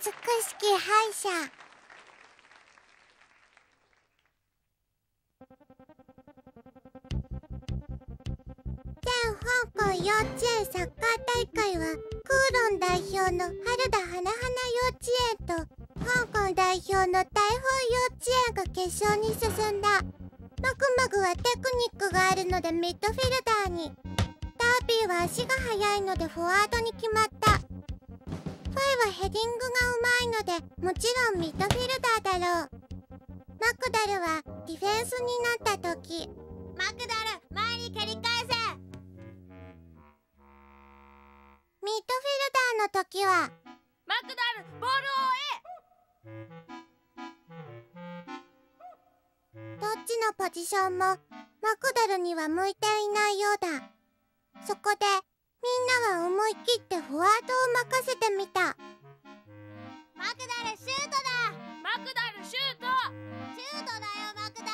美しき敗者。全香港幼稚園サッカー大会はクーロン代表の原田花々幼稚園と香港代表の大鵬幼稚園が決勝に進んだ。マグマグはテクニックがあるのでミッドフィルダーに、ダービーは足が速いのでフォワードに決まった。ファイはヘディングがうまいのでもちろんミッドフィルダーだろう。マクダルはディフェンスになった時、マクダル前に蹴り返せ。ミッドフィルダーの時はマクダルボールを追え。どっちのポジションもマクダルには向いていないようだ。そこでみんなは思い切ってフォワードを任せてみた。マクダルシュートだ。マクダルシュート。シュートだよマクダル。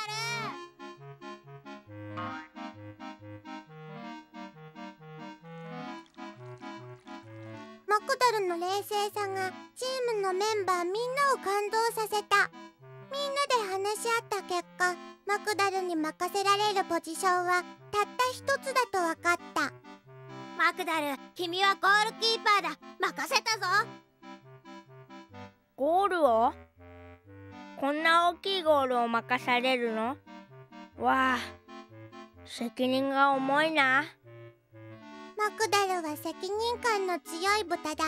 マクダルの冷静さがチームのメンバーみんなを感動させた。みんなで話し合った結果、マクダルに任せられるポジションはたった一つだと分かった。マクダル、君はゴールキーパーだ。任せたぞ。ゴールを？こんな大きいゴールを任されるの？わあ、責任が重いな。マクダルは責任感の強い豚だ。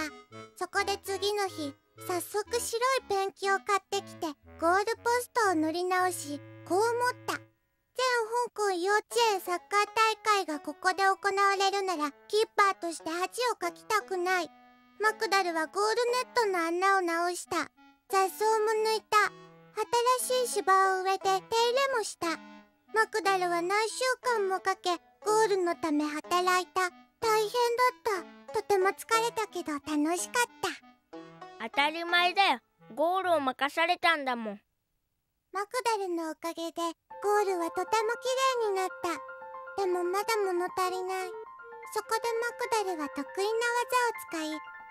そこで次の日、早速白いペンキを買ってきてゴールポストを塗り直し、こう思った。全香港幼稚園サッカー大会がここで行われるならキーパーとして恥をかきたくない。マクダルはゴールネットの穴を直した。雑草も抜いた。新しい芝を植えて手入れもした。マクダルは何週間もかけゴールのため働いた。大変だった。とても疲れたけど楽しかった。当たり前だよ。ゴールを任されたんだもん。マクダルのおかげでゴールはとても綺麗になった。でもまだ物足りない。そこでマクダルは得意な技を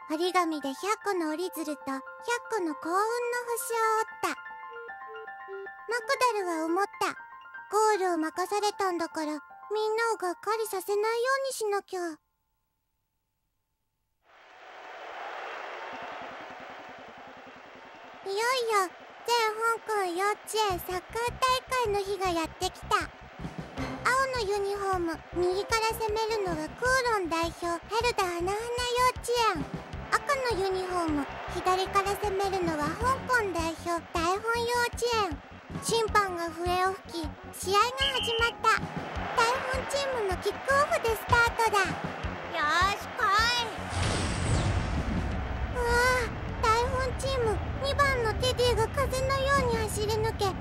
使い、折り紙で100個の折り鶴と100個の幸運の星を折った。マクダルは思った。ゴールを任されたんだからみんなをがっかりさせないようにしなきゃ。いよいよ全香港幼稚園サッカー大会の日がやってきた。青のユニフォーム、右から攻めるのはクーロン代表原田花々幼稚園。赤のユニフォーム、左から攻めるのは香港代表大鵬幼稚園。審判が笛を吹き、試合が始まった。大鵬チームのキックオフでスタートだ。よーし来い。うわあ、チーム2番のテディが風のように走り抜け、原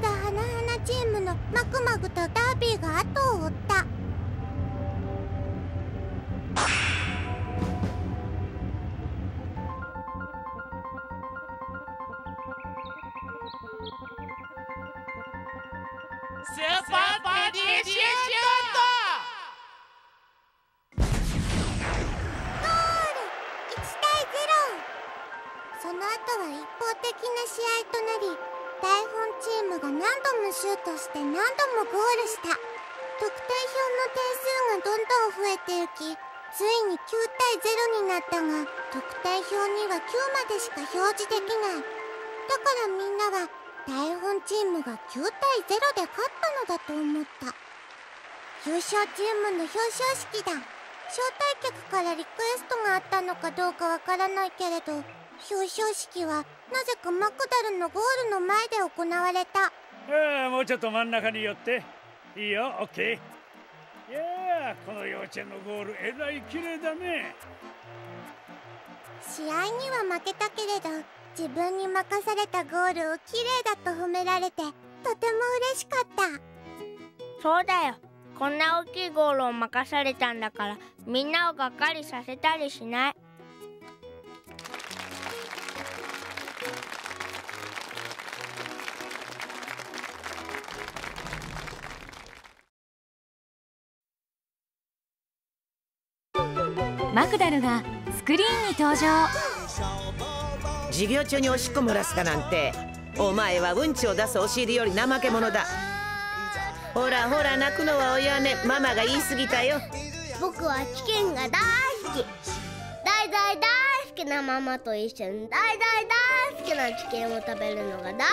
田花々チームのマクマグとダービーが後を追った。スーパーパディシュート。その後は一方的な試合となり、大本チームが何度もシュートして何度もゴールした。得点表の点数がどんどん増えてゆき、ついに9対0になったが、得点表には9までしか表示できない。だからみんなは大本チームが9対0で勝ったのだと思った。優勝チームの表彰式だ。招待客からリクエストがあったのかどうかわからないけれど、表彰式はなぜかマクダルのゴールの前で行われた。ああ、もうちょっと真ん中に寄っていいよ。オッケー。いやー、この幼稚園のゴールえらい綺麗だね。試合には負けたけれど、自分に任されたゴールを綺麗だと褒められてとても嬉しかった。そうだよ、こんな大きいゴールを任されたんだからみんなをがっかりさせたりしない。マクダルがスクリーンに登場。授業中におしっこ漏らすだなんて、お前はうんちを出すお尻より怠け者だ。ほらほら、泣くのはおやめ。ママが言い過ぎたよ。僕は危険が大好き、大大大好きなママと一緒に大大大好きな危険を食べるのが大好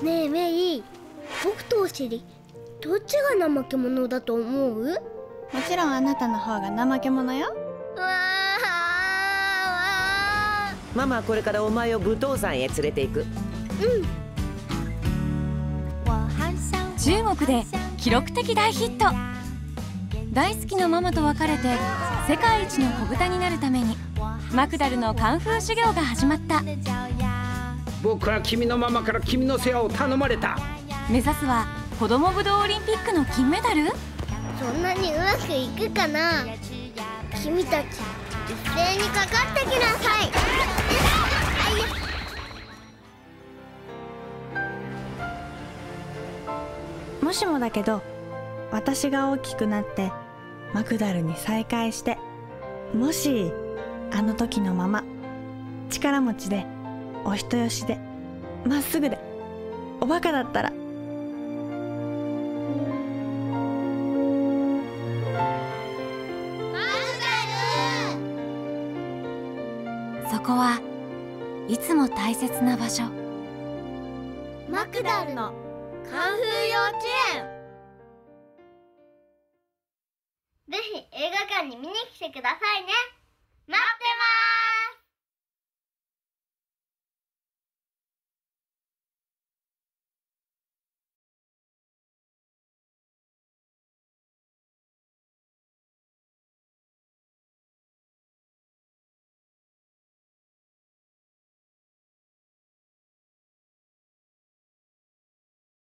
き。ねえメイ、僕とお尻どっちが怠け者だと思う？もちろんあなたの方が怠け者よ。ママはこれからお前を武当山へ連れて行く。中国で記録的大ヒット。大好きなママと別れて世界一の子豚になるためにマクダルのカンフー修行が始まった。僕は君のママから君の世話を頼まれた。目指すは子供武道オリンピックの金メダル。そんなにうまくいくかな。君たち一斉にかかってきなさい。もしもだけど、私が大きくなってマクダルに再会して、もしあの時のまま力持ちでお人よしでまっすぐでおバカだったら、そこはいつも大切な場所。マクダルのカンフー幼稚園。ぜひ映画館に見に来てくださいね。